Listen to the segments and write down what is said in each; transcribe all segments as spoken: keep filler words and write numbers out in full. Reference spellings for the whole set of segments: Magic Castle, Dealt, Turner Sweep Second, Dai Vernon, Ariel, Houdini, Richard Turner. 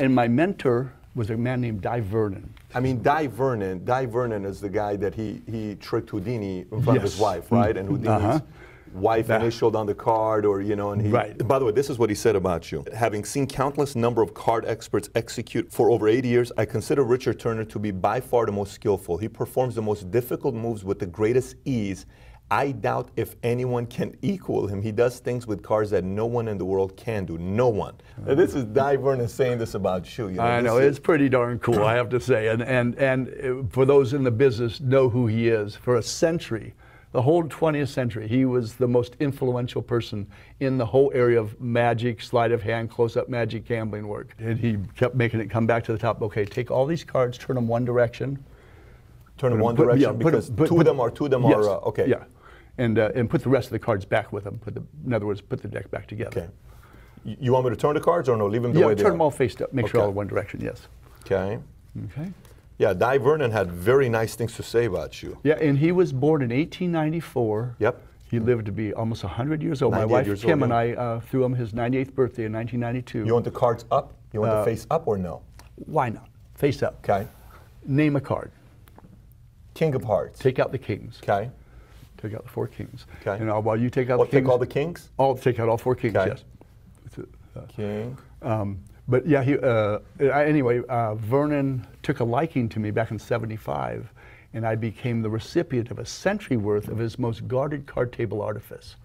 And my mentor was a man named Dai Vernon. I mean, Dai Vernon, Dai Vernon is the guy that he, he tricked Houdini in front yes. of his wife, right? And Houdini's uh-huh. wife that. initialed on the card, or, you know, and he... Right. By the way, this is what he said about you. Having seen countless number of card experts execute for over eighty years, I consider Richard Turner to be by far the most skillful. He performs the most difficult moves with the greatest ease. I doubt if anyone can equal him. He does things with cards that no one in the world can do. No one. Now, this is Dai Vernon saying this about you. you know, I know. It's pretty darn cool, I have to say. And, and, and for those in the business, know who he is. For a century, the whole twentieth century, he was the most influential person in the whole area of magic, sleight of hand, close-up magic, gambling work. And he kept making it come back to the top. Okay, take all these cards, turn them one direction. Turn them one put, direction yeah, because put, put, two of them are, two of them yes, are, uh, okay. Yeah. And, uh, and put the rest of the cards back with them. Put the, in other words, put the deck back together. Okay. You want me to turn the cards or no? Leave them the yeah, way they are? Yeah, turn them all faced up. Make okay. sure all in one direction, yes. Okay. Okay. Yeah, Dai Vernon had very nice things to say about you. Yeah, and he was born in eighteen ninety-four. Yep. He lived to be almost one hundred years old. My wife, Kim, old, and I uh, threw him his ninety-eighth birthday in nineteen ninety-two. You want the cards up? You want uh, the face up or no? Why not? Face up. Okay. Name a card. King of hearts. Take out the kings. Okay. Take out the four kings. Okay. And uh, while you take out well, the kings. Take all the kings? All, take out all four kings, okay. yes. Uh, King. Um, but yeah, he, uh, anyway, uh, Vernon took a liking to me back in seventy-five, and I became the recipient of a century worth of his most guarded card table artifice.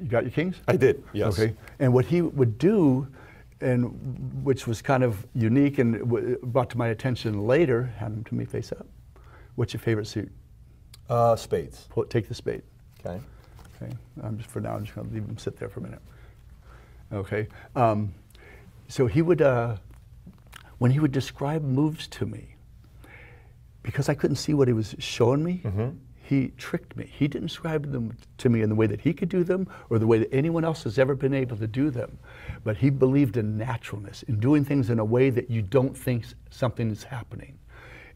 You got your kings? I did, yes. Okay. And what he would do, and which was kind of unique and w brought to my attention later, had him to me face up. What's your favorite suit? Uh, spades. Pull, take the spade. Okay. Okay. I'm just for now. I'm just going to leave him sit there for a minute. Okay. Um, so he would, uh, when he would describe moves to me, because I couldn't see what he was showing me, mm-hmm. he tricked me. He didn't describe them to me in the way that he could do them, or the way that anyone else has ever been able to do them. But he believed in naturalness, in doing things in a way that you don't think something is happening.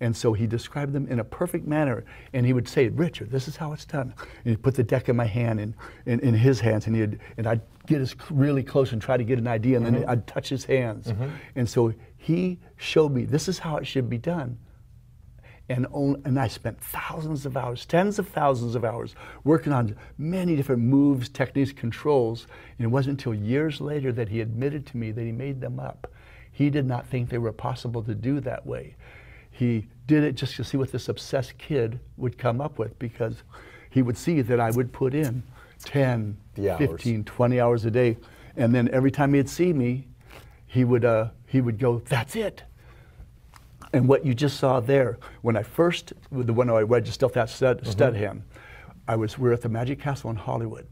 And so he described them in a perfect manner, and he would say, Richard, this is how it's done. And he'd put the deck in my hand and in, in his hands, and, he'd, and I'd get as really close and try to get an idea, and mm-hmm. then I'd touch his hands. Mm-hmm. And so he showed me, this is how it should be done. And, only, and I spent thousands of hours, tens of thousands of hours, working on many different moves, techniques, controls, and it wasn't until years later that he admitted to me that he made them up. He did not think they were possible to do that way. He did it just to see what this obsessed kid would come up with, because he would see that I would put in ten, fifteen, twenty hours a day. And then every time he'd see me, he would, uh, he would go, that's it. And what you just saw there, when I first, the one I read, just stuff that stud, stud mm-hmm. him, I was, we were at the Magic Castle in Hollywood.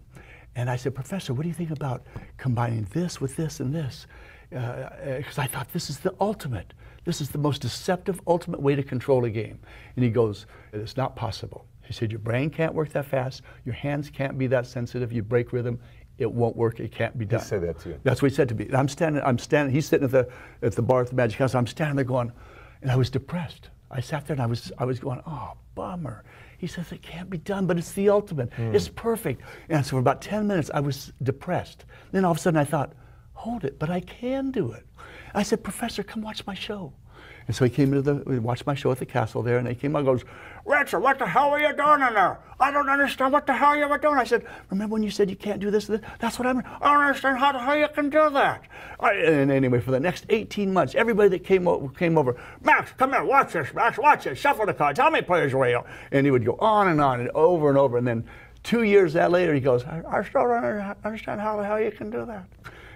And I said, Professor, what do you think about combining this with this and this? Because uh, I thought, this is the ultimate. This is the most deceptive, ultimate way to control a game. And he goes, it's not possible. He said, your brain can't work that fast. Your hands can't be that sensitive. You break rhythm. It won't work. It can't be done. He said that to you. That's what he said to me. And I'm standing, I'm standing, he's sitting at the, at the bar at the Magic House. I'm standing there going, and I was depressed. I sat there and I was, I was going, oh, bummer. He says, it can't be done, but it's the ultimate. Mm. It's perfect. And so for about ten minutes, I was depressed. Then all of a sudden I thought, hold it, but I can do it. I said, Professor, come watch my show. And so he came to the, we watched my show at the castle there, and he came out and goes, Richard, what the hell are you doing in there? I don't understand what the hell you were doing. I said, remember when you said you can't do this and this? That's what I mean. I don't understand how the hell you can do that. I, and anyway, for the next eighteen months, everybody that came, came over, Max, come here, watch this, Max, watch this, shuffle the cards, help me play his way out. And he would go on and on and over and over, and then two years that later, he goes, I, I still don't understand how the hell you can do that.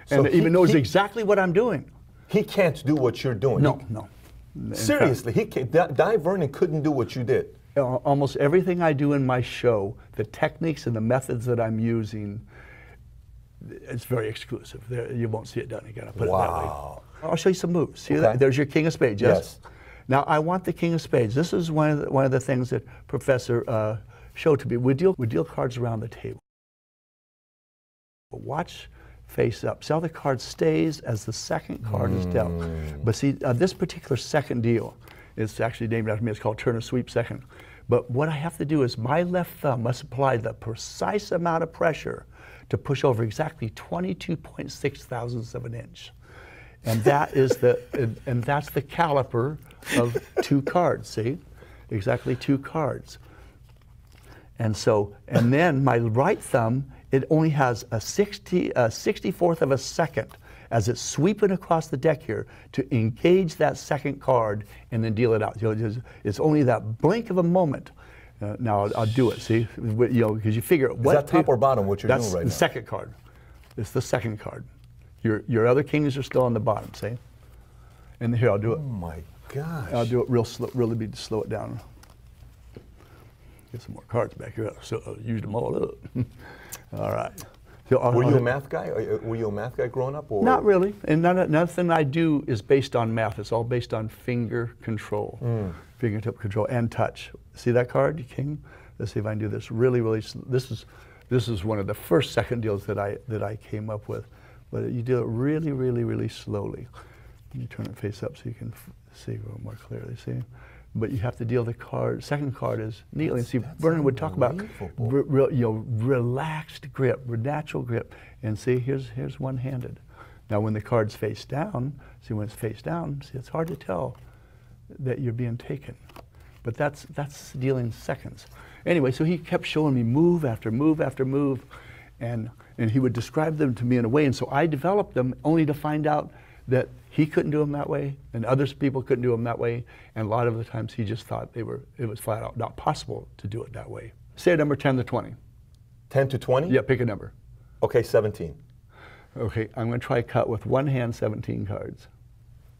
So and he, even knows he, exactly what I'm doing. He can't do what you're doing. No, he, no. In seriously, fact, he can't, D Dai Vernon couldn't do what you did. Almost everything I do in my show, the techniques and the methods that I'm using, it's very exclusive. There, you won't see it done again. I'll put wow. it that way. I'll show you some moves. See okay. that? There's your King of Spades. Yes? yes. Now I want the King of Spades. This is one of the, one of the things that Professor uh, showed to me. We deal we deal cards around the table. Watch. Face up. So the card stays as the second card mm. is dealt. But see, uh, this particular second deal is actually named after me. It's called Turner Sweep Second. But what I have to do is my left thumb must apply the precise amount of pressure to push over exactly twenty-two point six thousandths of an inch. And that is the and, and that's the caliper of two cards. See, exactly two cards. And so, and then my right thumb, it only has a sixty, a sixty-fourth of a second as it's sweeping across the deck here to engage that second card and then deal it out. So it's, it's only that blink of a moment. Uh, now I'll, I'll do it. See, you know, because you figure is what that top or bottom what you're that's doing right the now. The second card. It's the second card. Your your other kings are still on the bottom. See, and here I'll do it. Oh my gosh! I'll do it real slow. Really be to slow it down. Get some more cards back here. So I used them all up. All right. So, uh, were you a math guy? Were you a math guy growing up? Or? Not really. And none, nothing I do is based on math. It's all based on finger control, mm. fingertip control, and touch. See that card, king? Let's see if I can do this. Really, really. This is, this is one of the first second deals that I that I came up with. But you do it really, really, really slowly. You turn it face up so you can f see a little more clearly. See. But you have to deal the card. Second card is neatly. And see, Vernon would talk about re, re, you know, relaxed grip, natural grip. And see, here's here's one-handed. Now, when the card's face down, see when it's face down, see it's hard to tell that you're being taken. But that's that's dealing seconds. Anyway, so he kept showing me move after move after move, and and he would describe them to me in a way. And so I developed them only to find out that he couldn't do them that way, and other people couldn't do them that way, and a lot of the times he just thought they were it was flat out not possible to do it that way. Say a number ten to twenty. ten to twenty? Yeah, pick a number. Okay, seventeen. Okay, I'm going to try cut with one hand seventeen cards.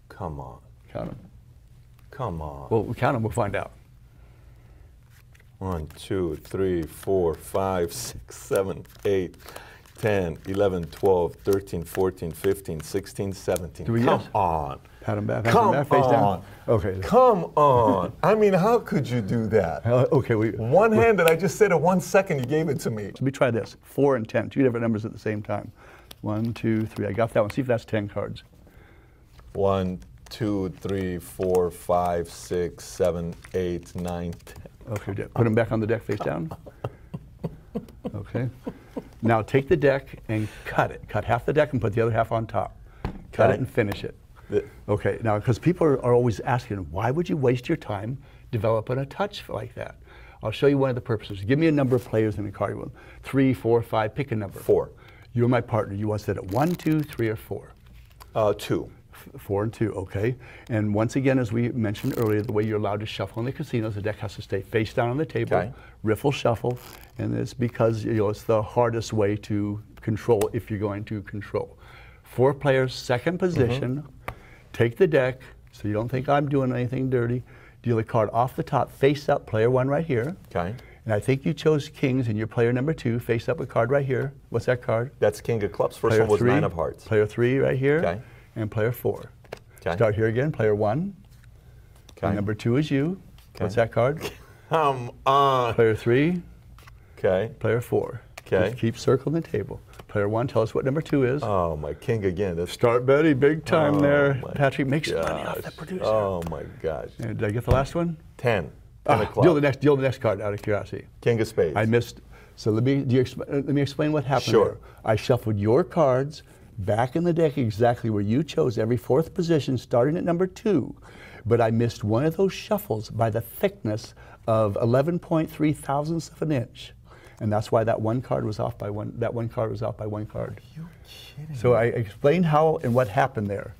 Come on. Count them. Come on. Well, we count them, we'll find out. one, two, three, four, five, six, seven, eight, ten, eleven, twelve, thirteen, fourteen, fifteen, sixteen, seventeen. Do we Come guess? on. Pat him back. Come back, face on. Down. Okay. Come on. I mean, how could you do that? Uh, okay. We, one we, hand that I just said in one second, you gave it to me. Let me try this. Four and ten. Two different numbers at the same time. One, two, three. I got that one. See if that's ten cards. One, two, three, four, five, six, seven, eight, nine, ten. Okay. Put him back on the deck face down. Okay. Now take the deck and cut it. Cut half the deck and put the other half on top. Cut it and finish it. Okay, now because people are, are always asking, why would you waste your time developing a touch like that? I'll show you one of the purposes. Give me a number of players in a card room. Three, four, five, pick a number. Four. You're my partner. You want to set it one, two, three, or four? Uh, two. F four and two, okay. And once again, as we mentioned earlier, the way you're allowed to shuffle in the casinos, the deck has to stay face down on the table, okay. Riffle shuffle, and it's because you know it's the hardest way to control if you're going to control. Four players, second position, mm-hmm. take the deck, so you don't think I'm doing anything dirty, deal a card off the top, face up, player one right here. Okay. And I think you chose kings, and your player number two, face up a card right here. What's that card? That's king of clubs, first player one was three, nine of hearts. Player three right here. Okay. And player four. Kay. Start here again, player one. Kay. Number two is you. Kay. What's that card? Come on. Player three. Okay. Player four. Okay. Keep circling the table. Player one, tell us what number two is. Oh, my king again. That's Start Betty, big time oh there. Patrick makes gosh. money off that producer. Oh, my gosh. And did I get the last one? Ten. Ten ah, deal the next. Deal the next card out of curiosity. King of spades. I missed. So let me, do you exp let me explain what happened. Sure. There. I shuffled your cards back in the deck exactly where you chose every fourth position starting at number two. But I missed one of those shuffles by the thickness of eleven point three thousandths of an inch. And that's why that one card was off by one, that one card was off by one card. Are you kidding? So I explained how and what happened there.